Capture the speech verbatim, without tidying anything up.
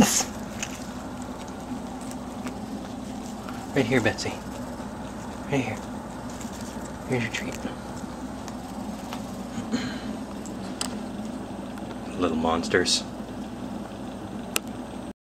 Yes. Right here, Betsy. Right here. Here's your treat. Little monsters.